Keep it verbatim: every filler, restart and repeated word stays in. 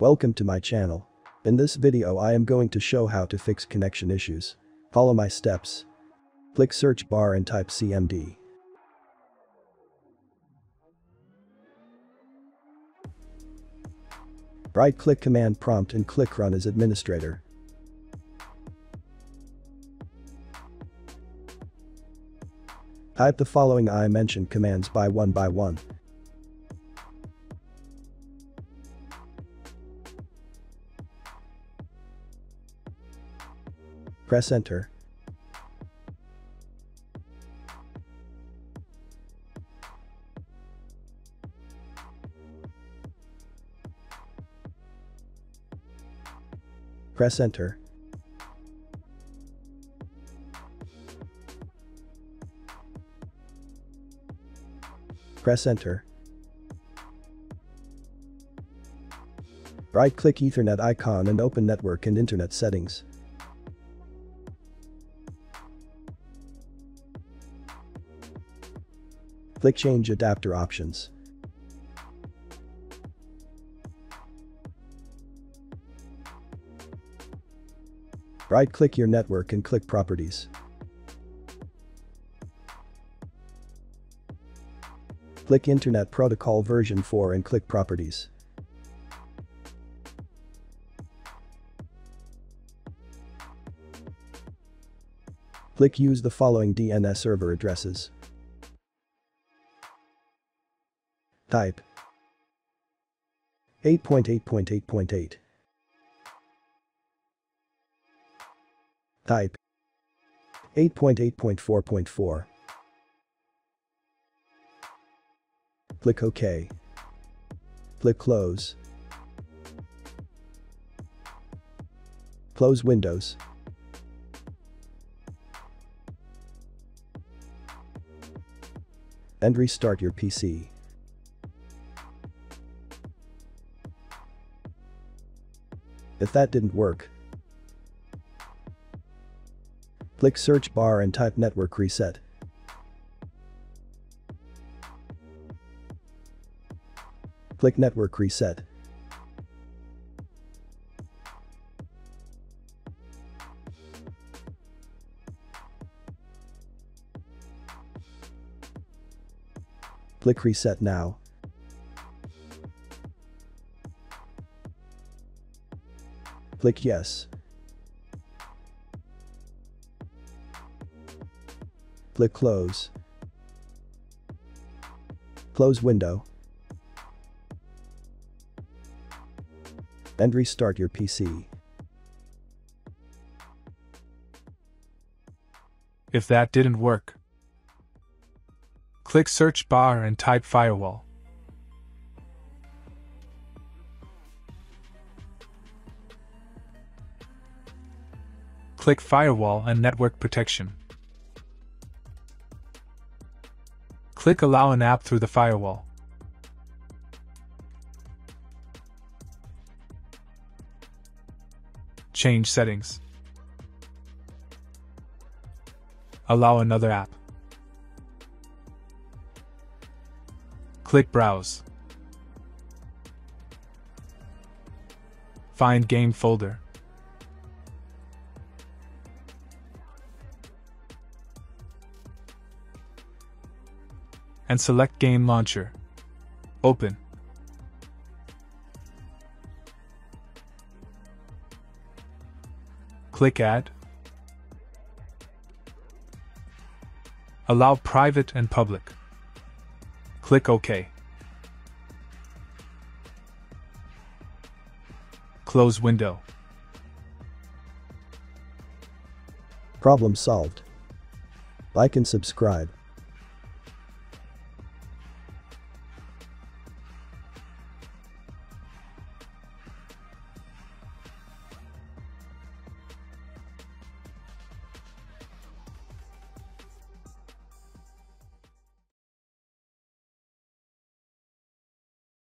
Welcome to my channel. In this video I am going to show how to fix connection issues. Follow my steps. Click search bar and type C M D. Right click command prompt and click run as administrator. Type the following I mentioned commands by one by one. Press enter. Press enter. Press enter. Right click Ethernet icon and open network and internet settings. Click Change Adapter Options. Right-click your network and click Properties. Click Internet Protocol version four and click Properties. Click Use the following D N S server addresses. Type eight dot eight dot eight dot eight. Type eight dot eight dot four dot four. Click OK. Click Close. Close Windows. And restart your P C. If that didn't work, click search bar and type network reset. Click network reset. Click reset now. Click yes. Click close. Close window. And restart your P C. If that didn't work, click search bar and type firewall. Click Firewall and Network Protection. Click Allow an app through the firewall. Change settings. Allow another app. Click Browse. Find game folder. And select Game Launcher. Open. Click Add. Allow private and public. Click OK. Close window. Problem solved. Like and subscribe.